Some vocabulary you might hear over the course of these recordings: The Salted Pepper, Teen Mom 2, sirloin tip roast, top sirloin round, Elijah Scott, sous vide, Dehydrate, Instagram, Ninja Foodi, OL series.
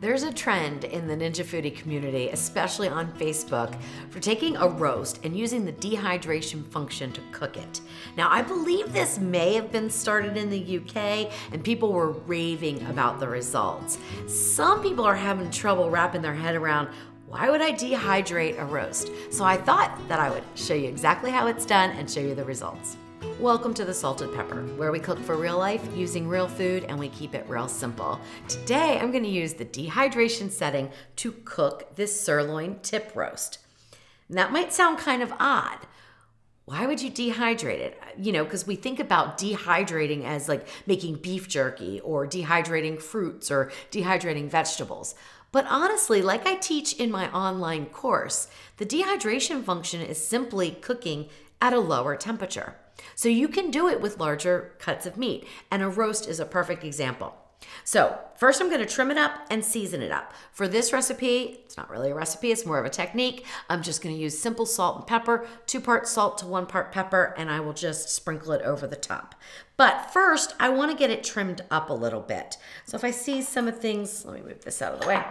There's a trend in the Ninja Foodi community, especially on Facebook, for taking a roast and using the dehydration function to cook it. Now, I believe this may have been started in the UK, and people were raving about the results. Some people are having trouble wrapping their head around, why would I dehydrate a roast? So I thought that I would show you exactly how it's done and show you the results. Welcome to The Salted Pepper, where we cook for real life using real food and we keep it real simple. Today, I'm going to use the dehydration setting to cook this sirloin tip roast. And that might sound kind of odd. Why would you dehydrate it? You know, because we think about dehydrating as like making beef jerky or dehydrating fruits or dehydrating vegetables. But honestly, like I teach in my online course, the dehydration function is simply cooking at a lower temperature. So you can do it with larger cuts of meat, and a roast is a perfect example. So first I'm going to trim it up and season it up. For this recipe, it's not really a recipe, it's more of a technique. I'm just going to use simple salt and pepper, 2 parts salt to 1 part pepper, and I will just sprinkle it over the top. But first, I want to get it trimmed up a little bit. So if I see some of things, let me move this out of the way.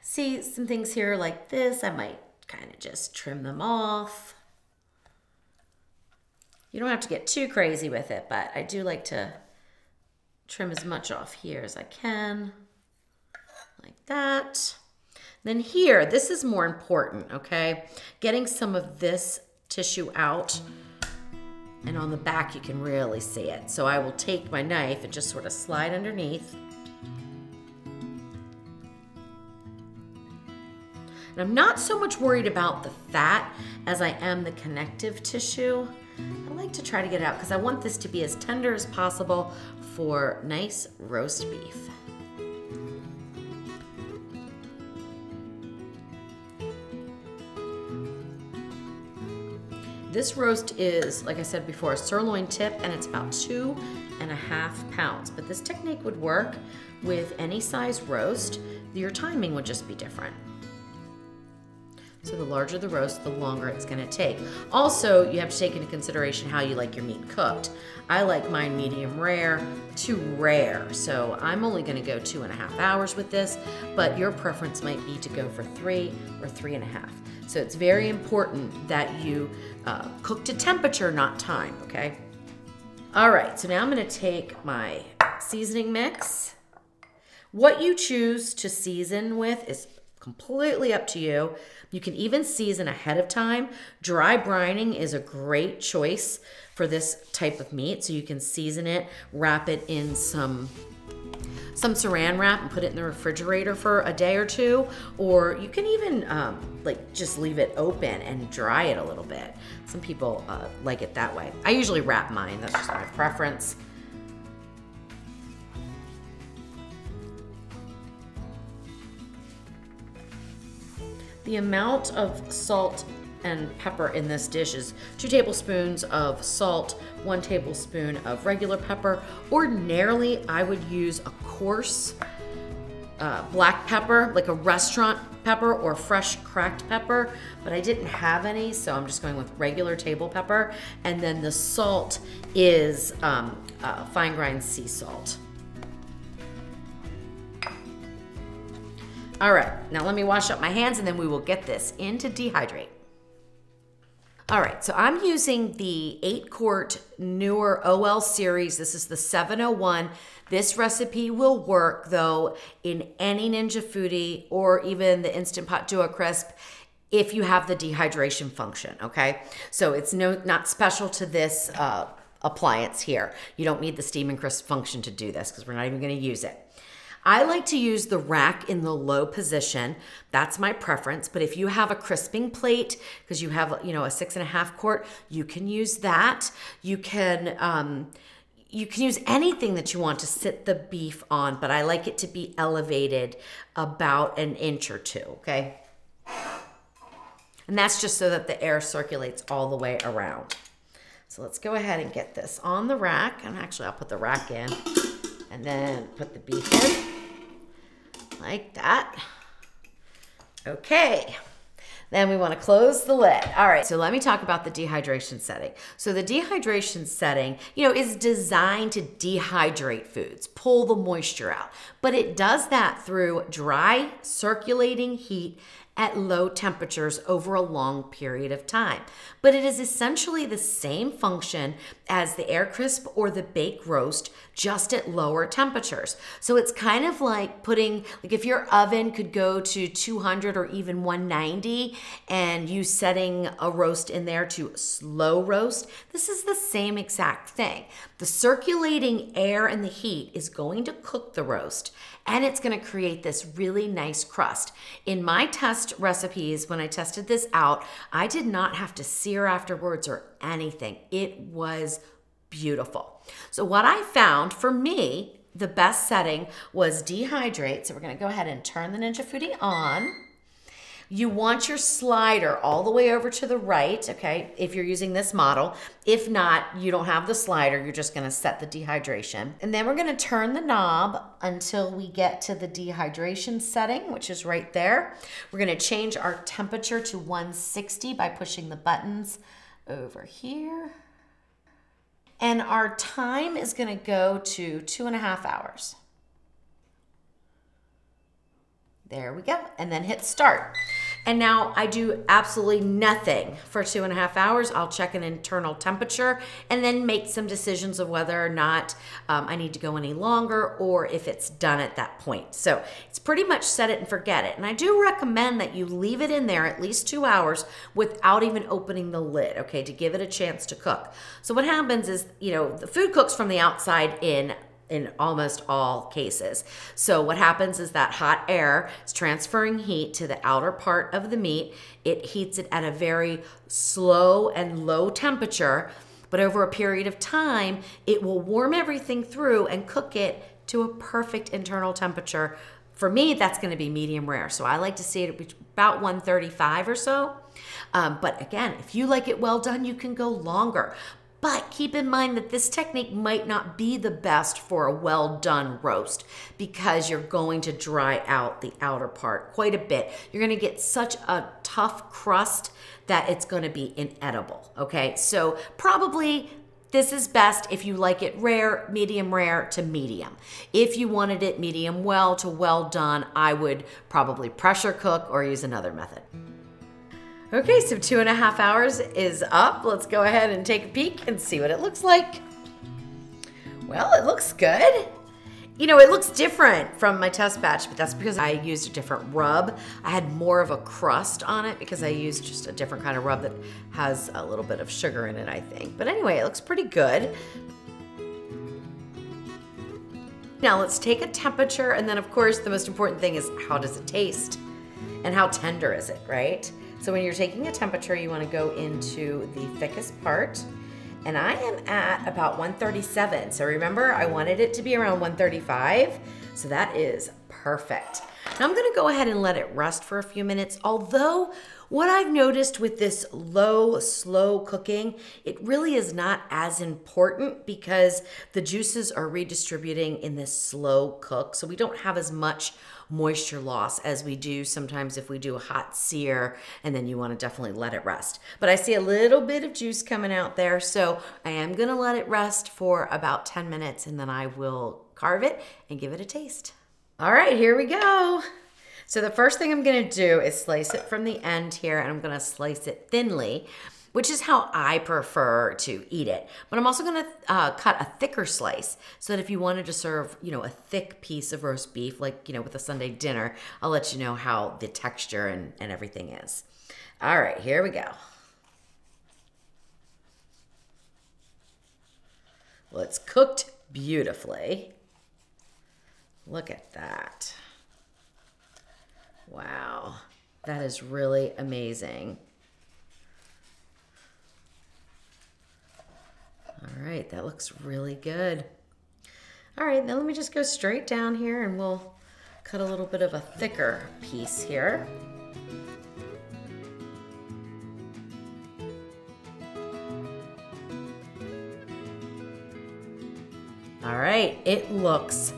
See some things here like this, I might kind of just trim them off. You don't have to get too crazy with it, but I do like to trim as much off here as I can, like that. Then here, this is more important, okay? Getting some of this tissue out, and on the back you can really see it. So I will take my knife and just sort of slide underneath. And I'm not so much worried about the fat as I am the connective tissue. I like to try to get it out because I want this to be as tender as possible for nice roast beef. This roast is, like I said before, a sirloin tip, and it's about 2.5 pounds. But this technique would work with any size roast. Your timing would just be different. So the larger the roast, the longer it's gonna take. Also, you have to take into consideration how you like your meat cooked. I like mine medium rare to rare, so I'm only gonna go 2.5 hours with this, but your preference might be to go for 3 or 3.5. So it's very important that you cook to temperature, not time, okay? All right, so now I'm gonna take my seasoning mix. What you choose to season with is completely up to you. You can even season ahead of time. Dry brining is a great choice for this type of meat. So you can season it, wrap it in some saran wrap and put it in the refrigerator for a day or two. Or you can even like just leave it open and dry it a little bit. Some people like it that way. I usually wrap mine, that's just my preference. The amount of salt and pepper in this dish is 2 tablespoons of salt, 1 tablespoon of regular pepper. Ordinarily, I would use a coarse black pepper, like a restaurant pepper or fresh cracked pepper, but I didn't have any, so I'm just going with regular table pepper. And then the salt is fine grind sea salt. All right, now let me wash up my hands and then we will get this in to dehydrate. All right, so I'm using the 8-quart newer OL series. This is the 701. This recipe will work though in any Ninja Foodi or even the Instant Pot Duo Crisp if you have the dehydration function, okay? So it's not special to this appliance here. You don't need the steam and crisp function to do this because we're not even gonna use it. I like to use the rack in the low position. That's my preference, but if you have a crisping plate, because you have, you know, a 6.5 quart, you can use that. You can use anything that you want to sit the beef on, but I like it to be elevated about 1 inch or 2, okay? And that's just so that the air circulates all the way around. So let's go ahead and get this on the rack. And actually, I'll put the rack in and then put the beef in. Like that. Okay, Then we want to close the lid. All right, so let me talk about the dehydration setting. So the dehydration setting, you know, is designed to dehydrate foods, pull the moisture out, but it does that through dry circulating heat at low temperatures over a long period of time. But it is essentially the same function as the air crisp or the bake roast, just at lower temperatures. So it's kind of like putting, like if your oven could go to 200 or even 190 and you setting a roast in there to slow roast, this is the same exact thing. The circulating air and the heat is going to cook the roast, and it's gonna create this really nice crust. In my test recipes, when I tested this out, I did not have to sear afterwards or anything. It was beautiful. So what I found for me, the best setting was Dehydrate. So we're gonna go ahead and turn the Ninja Foodi on. You want your slider all the way over to the right, okay, if you're using this model. If not, you don't have the slider, you're just gonna set the dehydration. And then we're gonna turn the knob until we get to the dehydration setting, which is right there. We're gonna change our temperature to 160 by pushing the buttons over here. And our time is gonna go to 2.5 hours. There we go, and then hit start. And now I do absolutely nothing for 2.5 hours. I'll check an internal temperature and then make some decisions of whether or not I need to go any longer or if it's done at that point. So it's pretty much set it and forget it. And I do recommend that you leave it in there at least 2 hours without even opening the lid, okay, to give it a chance to cook. So what happens is, you know, the food cooks from the outside in almost all cases. So what happens is that hot air is transferring heat to the outer part of the meat. It heats it at a very slow and low temperature, but over a period of time, it will warm everything through and cook it to a perfect internal temperature. For me, that's gonna be medium rare. So I like to see it at about 135 or so. But again, if you like it well done, you can go longer. But keep in mind that this technique might not be the best for a well-done roast because you're going to dry out the outer part quite a bit. You're gonna get such a tough crust that it's gonna be inedible, okay? So probably this is best if you like it rare, medium rare to medium. If you wanted it medium well to well done, I would probably pressure cook or use another method. Okay, so 2.5 hours is up. Let's go ahead and take a peek and see what it looks like. Well, it looks good. You know, it looks different from my test batch, but that's because I used a different rub. I had more of a crust on it because I used just a different kind of rub that has a little bit of sugar in it, I think. But anyway, it looks pretty good. Now let's take a temperature, and then of course, the most important thing is how does it taste? And how tender is it, right? So when you're taking a temperature, you wanna go into the thickest part. And I am at about 137. So remember, I wanted it to be around 135. So that is perfect. Now I'm gonna go ahead and let it rest for a few minutes. Although what I've noticed with this low, slow cooking, it really is not as important because the juices are redistributing in this slow cook. So we don't have as much moisture loss as we do sometimes if we do a hot sear, and then you want to definitely let it rest. But I see a little bit of juice coming out there, so I am going to let it rest for about 10 minutes and then I will carve it and give it a taste. All right, here we go. So the first thing I'm going to do is slice it from the end here, and I'm going to slice it thinly, which is how I prefer to eat it. But I'm also gonna cut a thicker slice so that if you wanted to serve, you know, a thick piece of roast beef, like, you know, with a Sunday dinner, I'll let you know how the texture and everything is. All right, here we go. Well, it's cooked beautifully. Look at that. Wow, that is really amazing. All right, that looks really good. All right, now let me just go straight down here and we'll cut a little bit of a thicker piece here. All right, it looks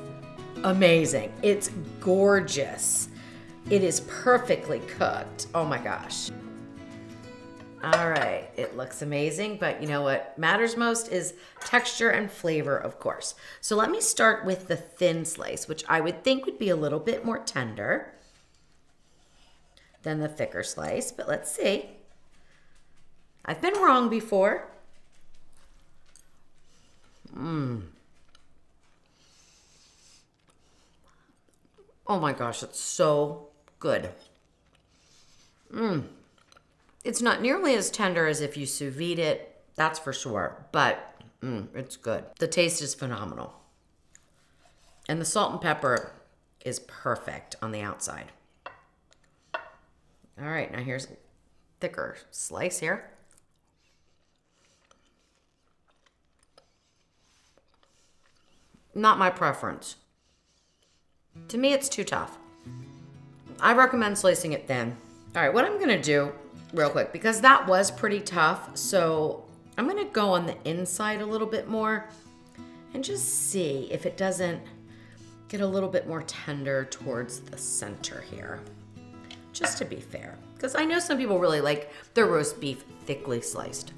amazing. It's gorgeous. It is perfectly cooked. Oh my gosh. All right, it looks amazing, but you know what matters most is texture and flavor, of course. So let me start with the thin slice, which I would think would be a little bit more tender than the thicker slice, but let's see. I've been wrong before. Oh my gosh, it's so good. It's not nearly as tender as if you sous vide it, that's for sure, but it's good. The taste is phenomenal. And the salt and pepper is perfect on the outside. All right, now here's a thicker slice here. Not my preference. To me, it's too tough. I recommend slicing it thin. All right, what I'm gonna do real quick, because that was pretty tough, so I'm gonna go on the inside a little bit more and just see if it doesn't get a little bit more tender towards the center here, just to be fair. Because I know some people really like their roast beef thickly sliced.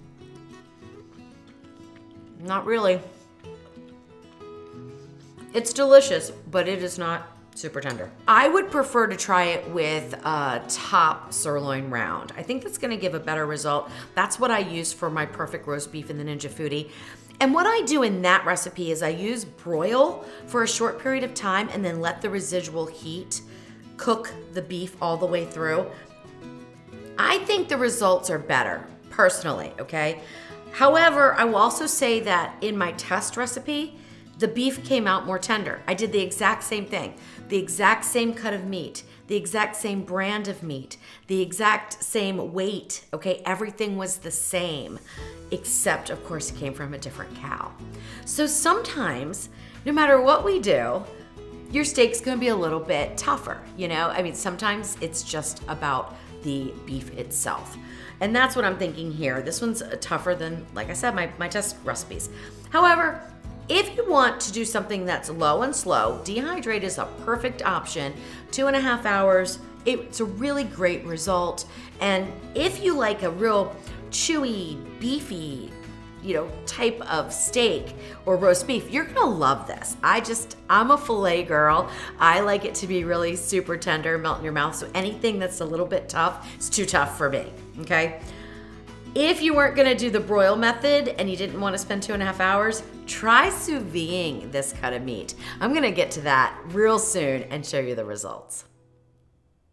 Not really. It's delicious, but it is not super tender. I would prefer to try it with a top sirloin round. I think that's gonna give a better result. That's what I use for my perfect roast beef in the Ninja Foodi. And what I do in that recipe is I use broil for a short period of time and then let the residual heat cook the beef all the way through. I think the results are better, personally, okay? However, I will also say that in my test recipe, the beef came out more tender. I did the exact same thing, the exact same cut of meat, the exact same brand of meat, the exact same weight, okay? Everything was the same, except of course it came from a different cow. So sometimes, no matter what we do, your steak's gonna be a little bit tougher, you know? I mean, sometimes it's just about the beef itself. And that's what I'm thinking here. This one's tougher than, like I said, my test recipes. However, if you want to do something that's low and slow, Dehydrate is a perfect option. 2.5 hours, it's a really great result. And if you like a real chewy, beefy, you know, type of steak or roast beef, you're gonna love this. I'm a filet girl. I like it to be really super tender, melt in your mouth. So anything that's a little bit tough, it's too tough for me, okay? If you weren't gonna do the broil method and you didn't wanna spend 2.5 hours, try sous videing this cut of meat. I'm gonna get to that real soon and show you the results.